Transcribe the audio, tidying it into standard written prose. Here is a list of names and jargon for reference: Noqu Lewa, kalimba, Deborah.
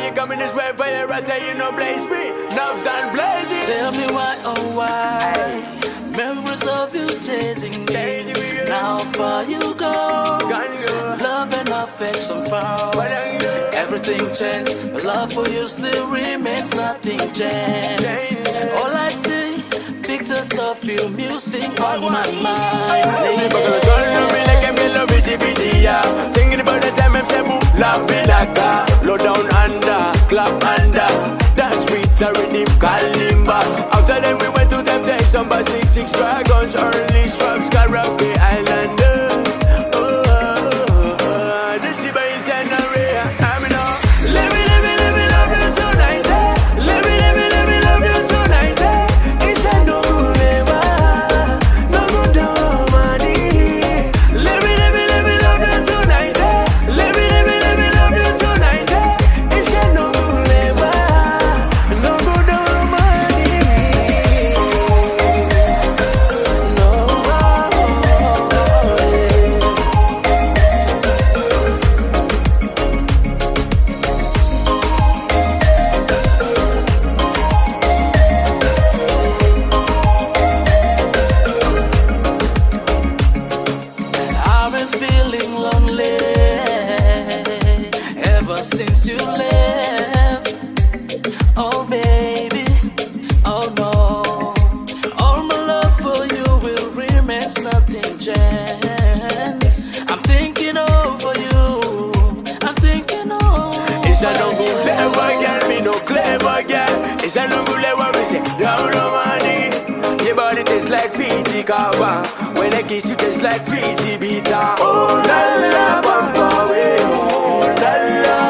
when you come in this red fire, I tell you no blaze me, love's done blazing. Tell me why, oh why, aye. Memories of you chasing me, now far you go, love and affection found. Everything changed, but love for you still remains, nothing changed. All I see, pictures of you, music on my mind. Because all you really can be love bitty, yeah. Thinking about the time I'm saying, love me like that. Low down under, clap under. Dance with a rhythm, kalimba. After them we went to them take some by 6-6 dragons, early from Scarabay Islanders. Since you left, oh baby, oh no, all my love for you will remain, nothing changed. I'm thinking over you, I'm thinking over you. It's a Noqu Lewa girl, me no clever girl. It's a Noqu Lewa, me say, love no money. Your body tastes like Fiji Kawa, when I kiss you tastes like Fiji Bita. Oh la la, bump away, oh la la.